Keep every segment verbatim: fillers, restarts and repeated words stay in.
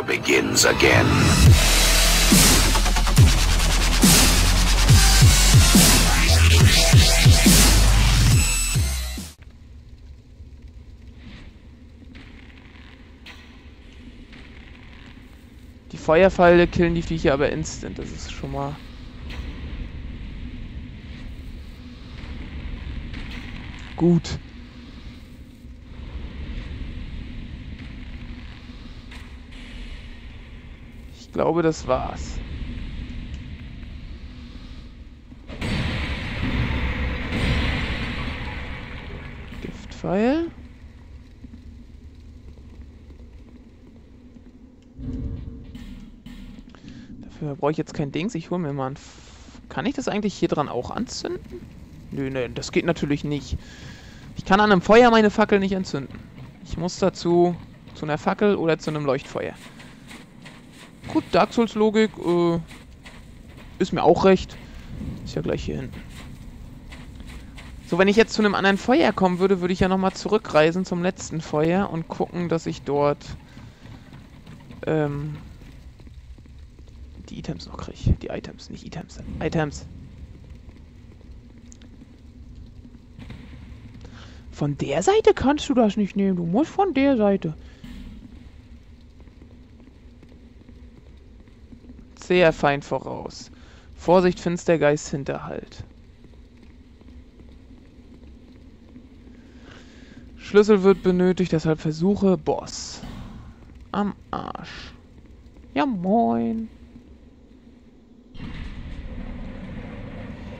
adventure begins again. Die Feuerpfeile killen die Viecher aber instant, das ist schon mal... gut. Ich glaube, das war's. Giftpfeil. Dafür brauche ich jetzt kein Dings. Ich hole mir mal ein... F- Kann ich das eigentlich hier dran auch anzünden? Nö, nö, das geht natürlich nicht. Ich kann an einem Feuer meine Fackel nicht entzünden. Ich muss dazu zu einer Fackel oder zu einem Leuchtfeuer. Gut, Dark Souls Logik, äh, ist mir auch recht. Ist ja gleich hier hinten. So, wenn ich jetzt zu einem anderen Feuer kommen würde, würde ich ja nochmal zurückreisen zum letzten Feuer und gucken, dass ich dort ähm, die Items noch kriege. Die Items, nicht Items. Items. Von der Seite kannst du das nicht nehmen. Du musst von der Seite. Sehr fein voraus. Vorsicht, Finstergeist, Hinterhalt. Schlüssel wird benötigt, deshalb versuche Boss. Am Arsch. Ja, moin.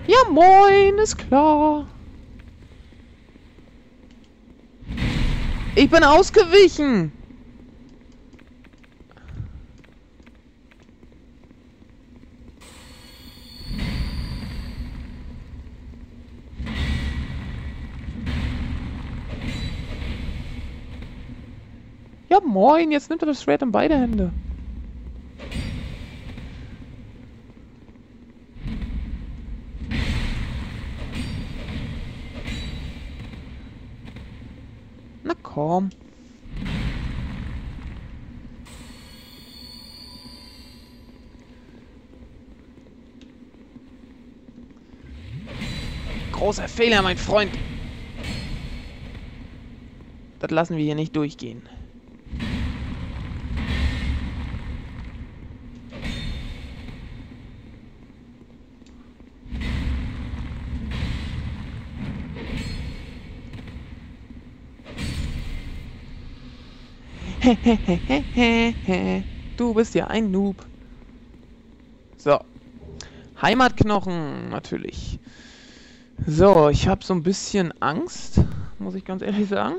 Ja, moin, ist klar. Ich bin ausgewichen! Ja moin, jetzt nimmt er das Schwert in beide Hände. Na komm. Großer Fehler, mein Freund. Das lassen wir hier nicht durchgehen. Du bist ja ein Noob. So. Heimatknochen, natürlich. So, ich habe so ein bisschen Angst, muss ich ganz ehrlich sagen.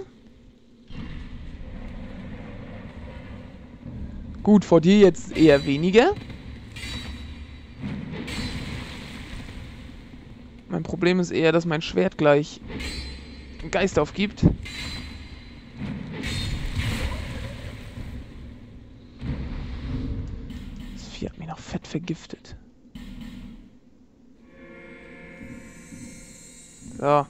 Gut, vor dir jetzt eher weniger. Mein Problem ist eher, dass mein Schwert gleich Geist aufgibt. Fett vergiftet. So.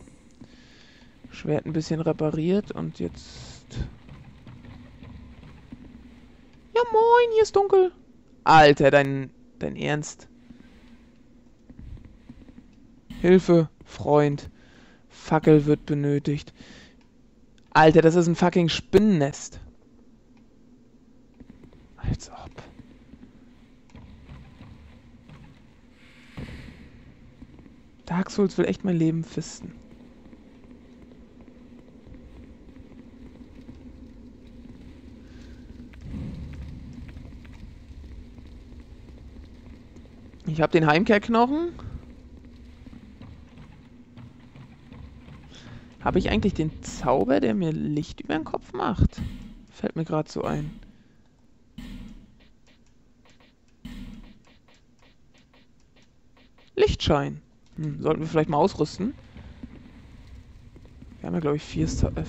Schwert ein bisschen repariert und jetzt... Ja moin, hier ist dunkel. Alter, dein, dein Ernst. Hilfe, Freund. Fackel wird benötigt. Alter, das ist ein fucking Spinnennest. Als ob... Dark Souls will echt mein Leben fisten. Ich habe den Heimkehrknochen. Habe ich eigentlich den Zauber, der mir Licht über den Kopf macht? Fällt mir gerade so ein. Lichtschein. Hm, sollten wir vielleicht mal ausrüsten. Wir haben ja, glaube ich, vier, Zau äh,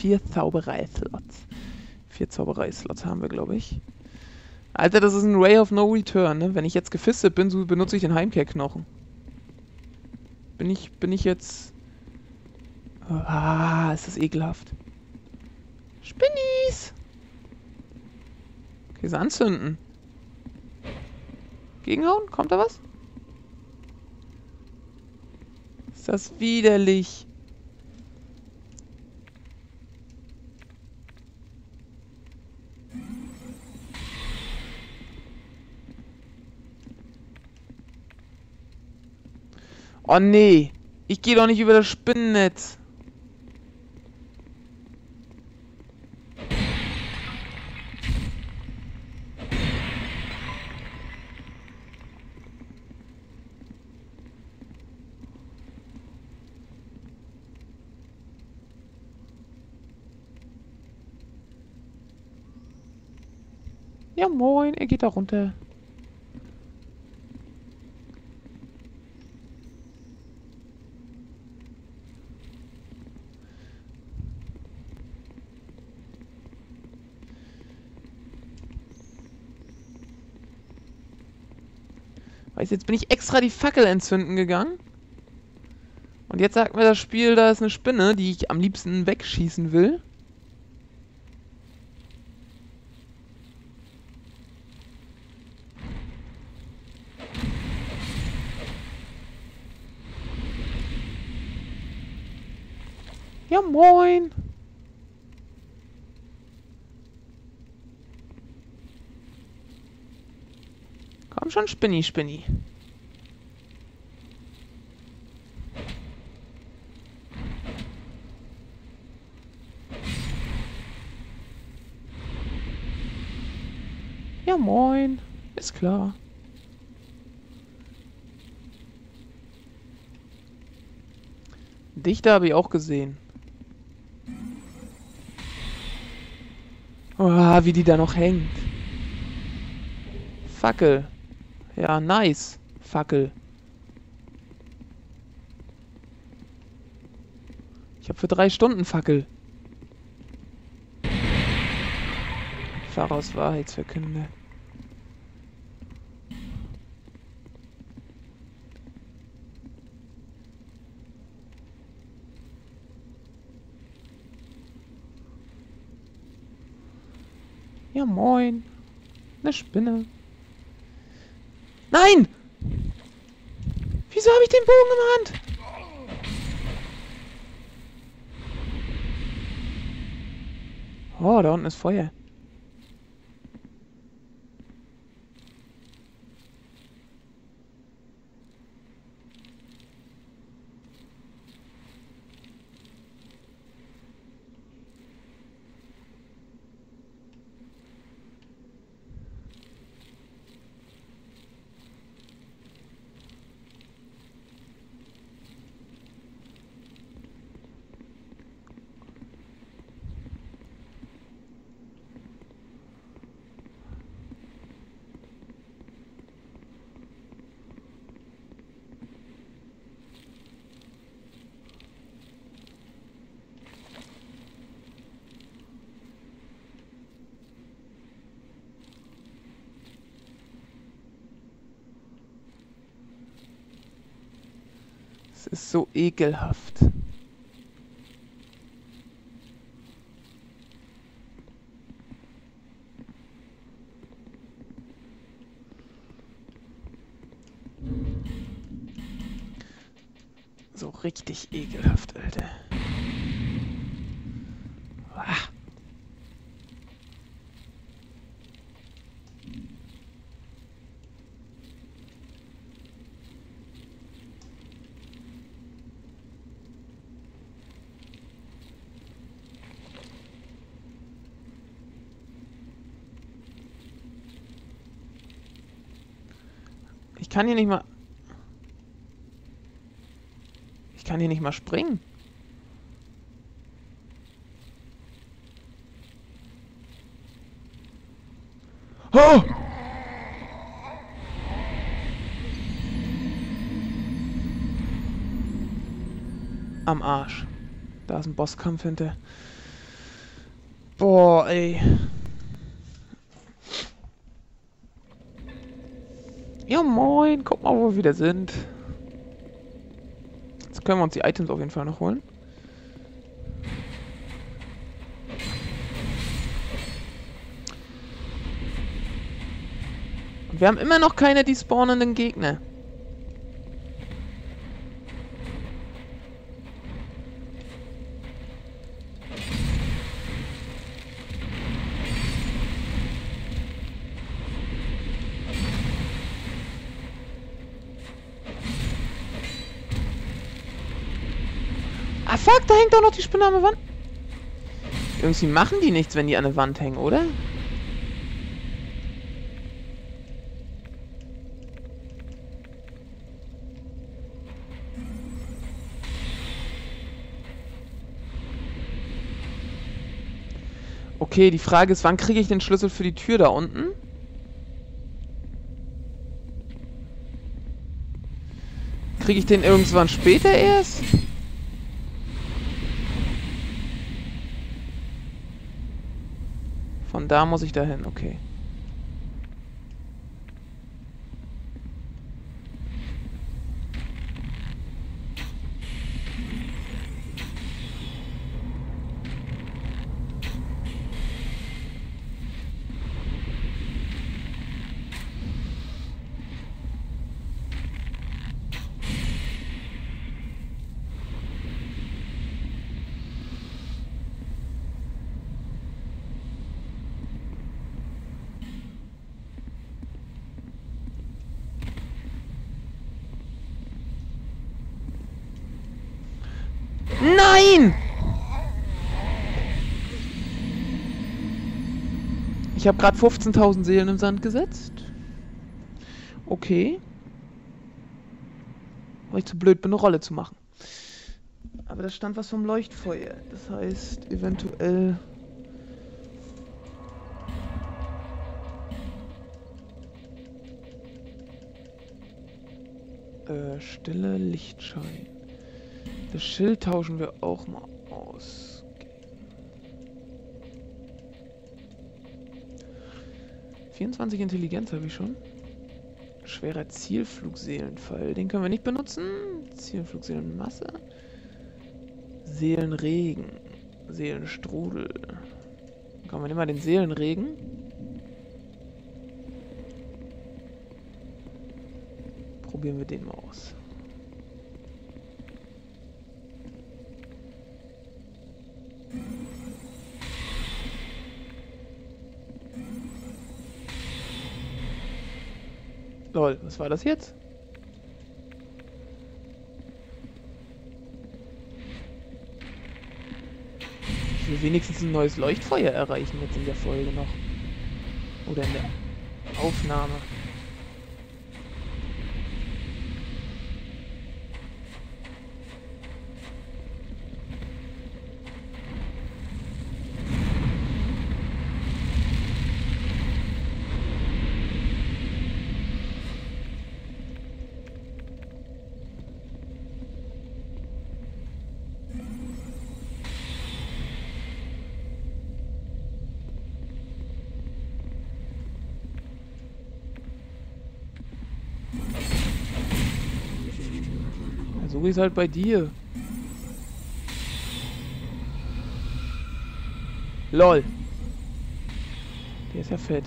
vier Zauberei-Slots. Vier Zauberei-Slots haben wir, glaube ich. Alter, das ist ein Ray of No Return, ne? Wenn ich jetzt gefistet bin, so benutze ich den Heimkehrknochen. Bin ich, bin ich jetzt... Ah, ist das ekelhaft. Spinnies! Diese anzünden. Gegenhauen? Kommt da was? Ist das widerlich. Oh nee, ich gehe doch nicht über das Spinnennetz. Ja moin, er geht da runter. Weißt du, jetzt bin ich extra die Fackel entzünden gegangen. Und jetzt sagt mir das Spiel, da ist eine Spinne, die ich am liebsten wegschießen will. Ja, moin! Komm schon, Spinni, Spinni. Ja, moin. Ist klar. Dich da habe ich auch gesehen. Oh, wie die da noch hängt. Fackel. Ja, nice. Fackel. Ich habe für drei Stunden Fackel. Pharaos Wahrheitsverkünder. Ja, moin. Eine Spinne. Nein! Wieso habe ich den Bogen in der Hand? Oh, da unten ist Feuer. Es ist so ekelhaft. So richtig ekelhaft, Alter. Ah. Ich kann hier nicht mal... Ich kann hier nicht mal springen. Oh! Am Arsch. Da ist ein Bosskampf hinter. Boah, ey. Ja moin, guck mal, wo wir wieder sind. Jetzt können wir uns die Items auf jeden Fall noch holen. Und wir haben immer noch keine die spawnenden Gegner. Ah, fuck, da hängt doch noch die Spinne an der Wand. Irgendwie machen die nichts, wenn die an der Wand hängen, oder? Okay, die Frage ist, wann kriege ich den Schlüssel für die Tür da unten? Kriege ich den irgendwann später erst? Von da muss ich da hin, okay. Nein! Ich habe gerade fünfzehntausend Seelen im Sand gesetzt. Okay. Weil ich zu blöd bin, eine Rolle zu machen. Aber da stand was vom Leuchtfeuer. Das heißt, eventuell... Äh, stiller Lichtschein. Das Schild tauschen wir auch mal aus. vierundzwanzig Intelligenz habe ich schon. Schwerer Zielflugseelenfall. Den können wir nicht benutzen. Zielflugseelenmasse. Seelenregen. Seelenstrudel. Komm, wir nehmen mal den Seelenregen. Probieren wir den mal aus. Lol, was war das jetzt? Ich will wenigstens ein neues Leuchtfeuer erreichen jetzt in der Folge noch. Oder in der Aufnahme. So ist halt bei dir. Lol. Der ist ja fett.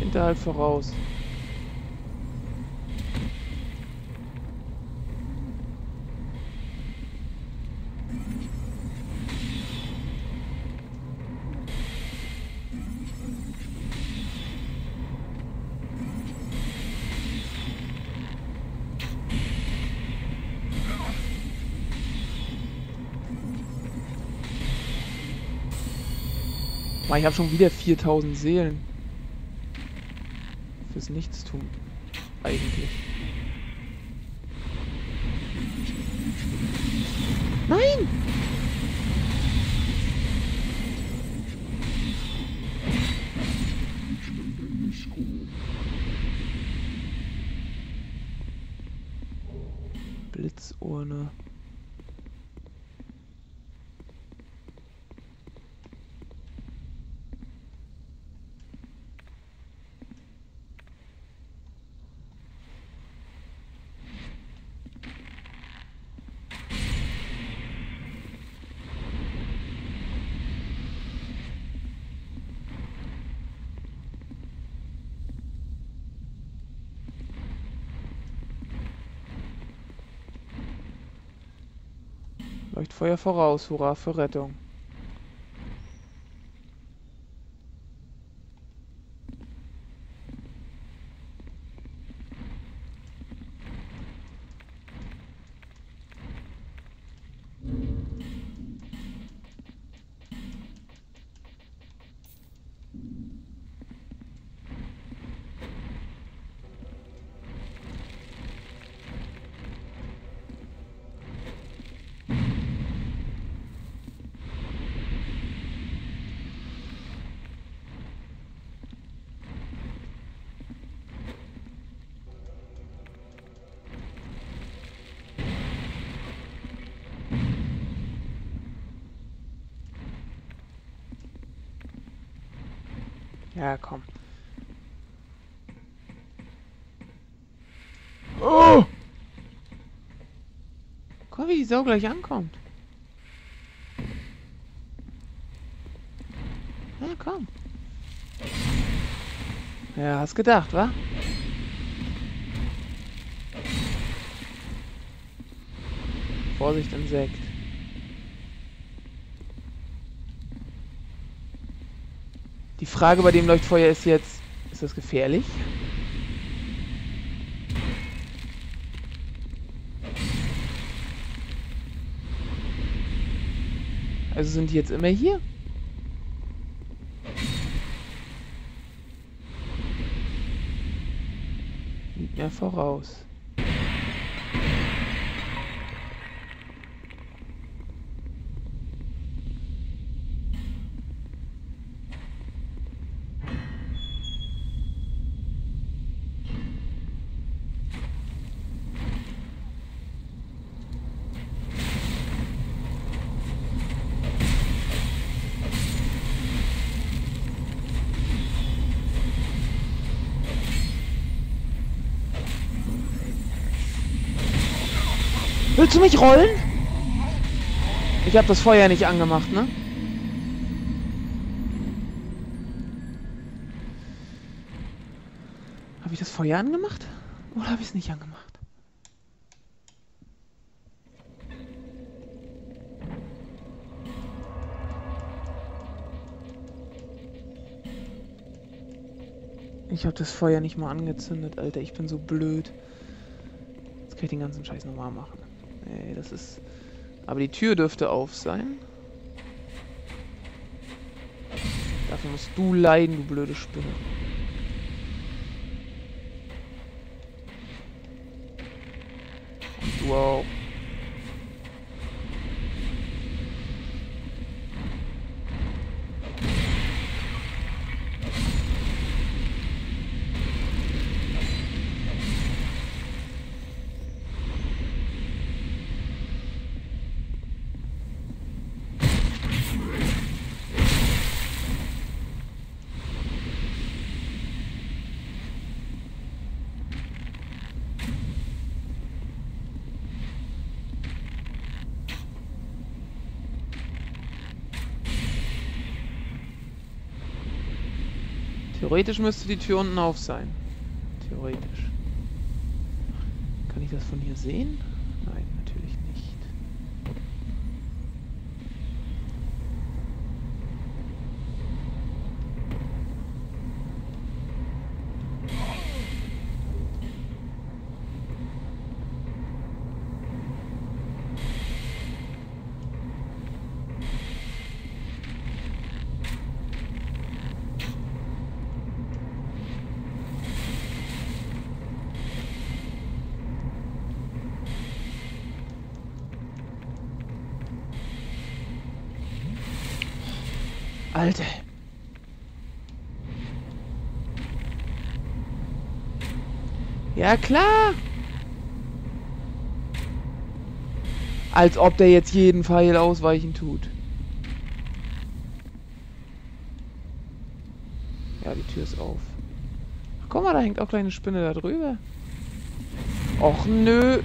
Hinterhalt voraus. Mann, ich habe schon wieder viertausend Seelen. Fürs Nichtstun. Eigentlich. Nein! Schlitzohrne. Leuchtfeuer voraus, hurra für Rettung. Ja, komm. Oh! Guck, wie die Sau gleich ankommt. Ja, komm. Ja, hast gedacht, wa? Vorsicht, Insekt. Die Frage bei dem Leuchtfeuer ist jetzt, ist das gefährlich? Also sind die jetzt immer hier? Liegt mir voraus. Willst du mich rollen? Ich habe das Feuer nicht angemacht, ne? Habe ich das Feuer angemacht? Oder habe ich es nicht angemacht? Ich habe das Feuer nicht mal angezündet, Alter. Ich bin so blöd. Jetzt kann ich den ganzen Scheiß nochmal machen. Nee, das ist... Aber die Tür dürfte auf sein. Dafür musst du leiden, du blöde Spinne. Wow. Theoretisch müsste die Tür unten auf sein. Theoretisch. Kann ich das von hier sehen? Nein, natürlich nicht. Alter. Ja, klar. Als ob der jetzt jeden Pfeil ausweichen tut. Ja, die Tür ist auf. Ach, guck mal, da hängt auch kleine Spinne da drüber. Och, nö.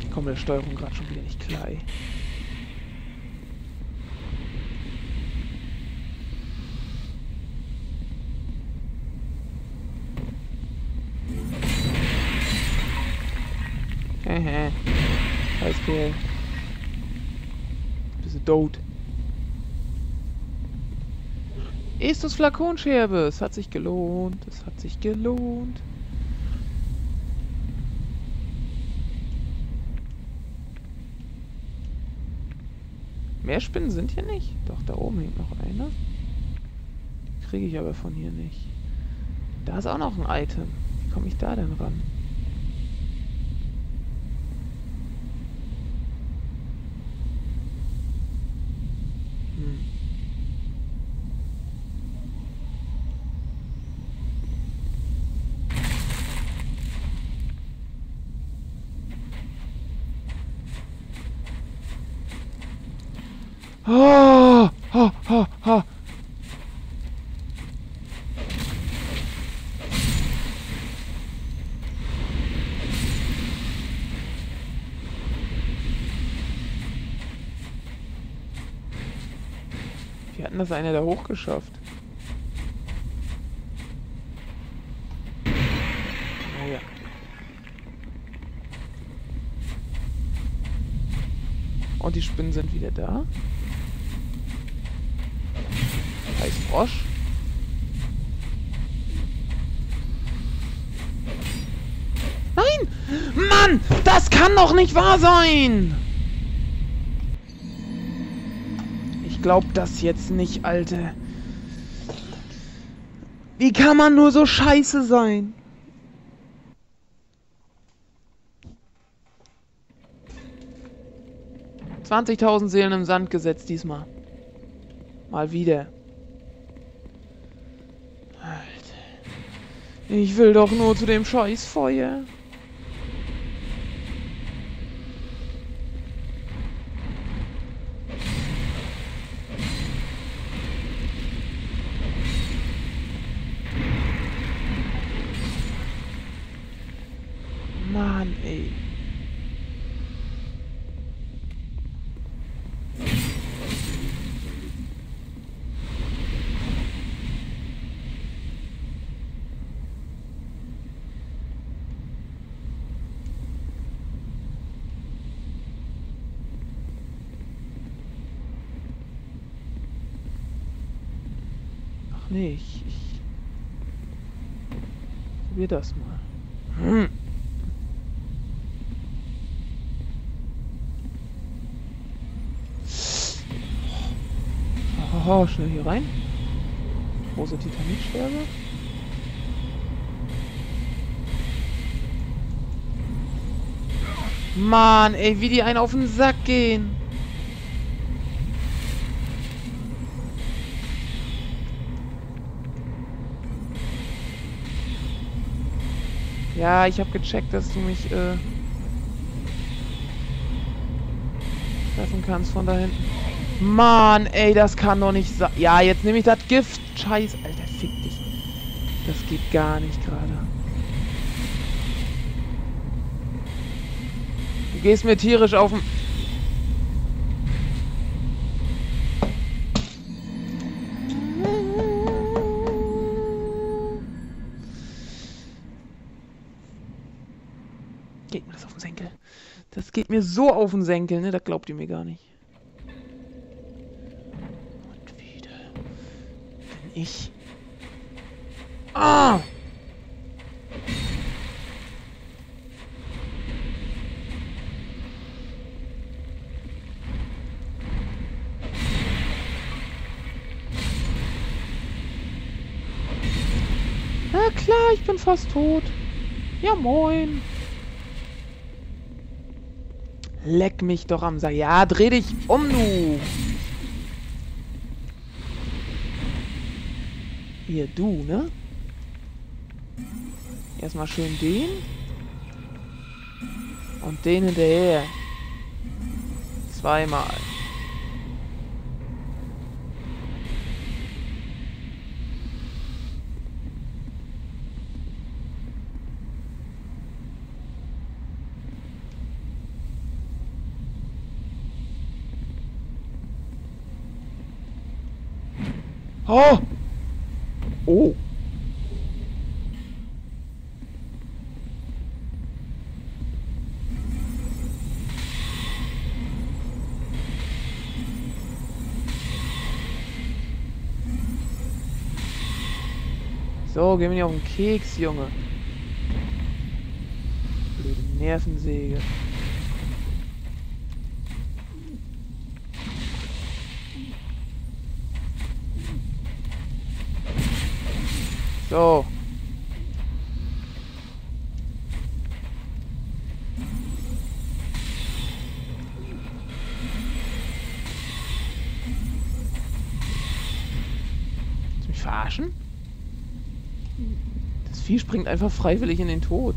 Ich komme der Steuerung gerade schon wieder nicht klar. Hehe. Alles klar. Bist du tot? Ist das Flakonscherbe? Es hat sich gelohnt. Es hat sich gelohnt. Mehr Spinnen sind hier nicht. Doch, da oben hängt noch einer. Die kriege ich aber von hier nicht. Da ist auch noch ein Item. Wie komme ich da denn ran? Oh, oh, oh, oh. Wir hatten das eine da hochgeschafft. Oh ja. Und die Spinnen sind wieder da. Frosch. Nein! Mann! Das kann doch nicht wahr sein! Ich glaub das jetzt nicht, Alter. Wie kann man nur so scheiße sein? zwanzigtausend Seelen im Sand gesetzt diesmal. Mal wieder. Ich will doch nur zu dem scheiß Feuer. Mann, ey. Nee, ich, ich probier das mal. Hm. Oh, schnell hier rein. Große Titaniksterbe. Mann, ey, wie die einen auf den Sack gehen. Ja, ich habe gecheckt, dass du mich äh, treffen kannst von da hinten. Mann, ey, das kann doch nicht sein. Ja, jetzt nehme ich das Gift. Scheiß, Alter, fick dich. Das geht gar nicht gerade. Du gehst mir tierisch auf den... Geht mir das auf den Senkel. Das geht mir so auf den Senkel, ne? Das glaubt ihr mir gar nicht. Und wieder. Wenn ich... Ah! Na klar, ich bin fast tot. Ja, moin. Leck mich doch am Sack. Ja, dreh dich um, du. Hier, du, ne? Erstmal schön den. Und den hinterher. Zweimal. Oh! Oh! So, geh mir nicht auf den Keks, Junge. Blöde Nervensäge. So. Willst du mich verarschen? Das Vieh springt einfach freiwillig in den Tod.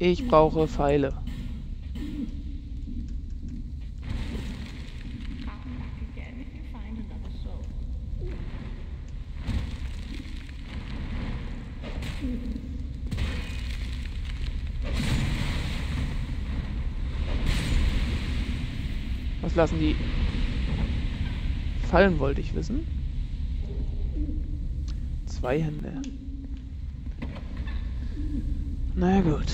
Ich brauche Pfeile. Was lassen die fallen, wollte ich wissen. Zwei Hände. Na gut.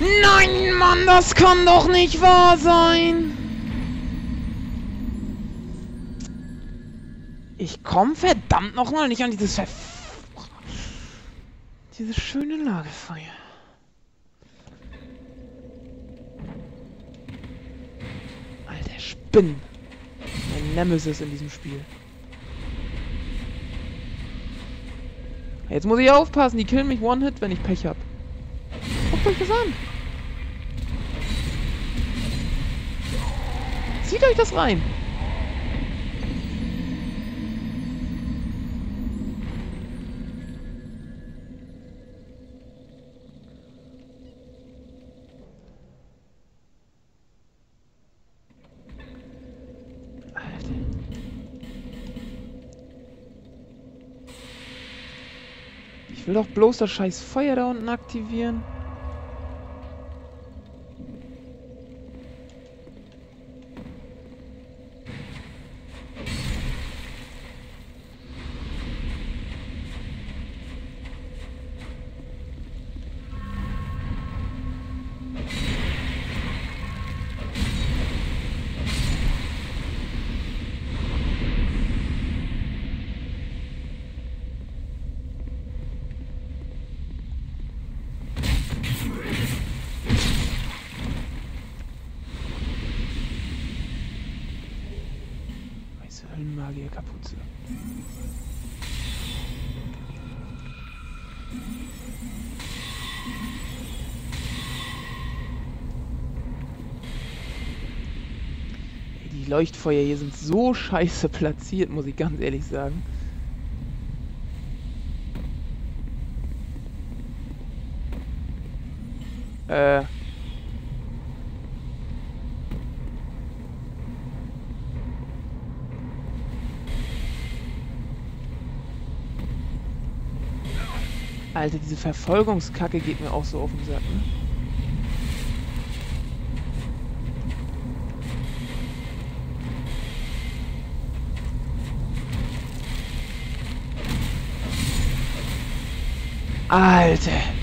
Nein, Mann, das kann doch nicht wahr sein! Ich komme verdammt nochmal nicht an dieses Ver... Diese schöne Lagerfeuer. Alter, Spinnen. Mein Nemesis in diesem Spiel. Jetzt muss ich aufpassen, die killen mich One-Hit, wenn ich Pech hab. Guckt euch das an! Zieht euch das rein! Alter. Ich will doch bloß das scheiß Feuer da unten aktivieren. Kapuze. Die Leuchtfeuer hier sind so scheiße platziert, muss ich ganz ehrlich sagen. Äh... Alter, diese Verfolgungskacke geht mir auch so auf den Sack, ne? Alter!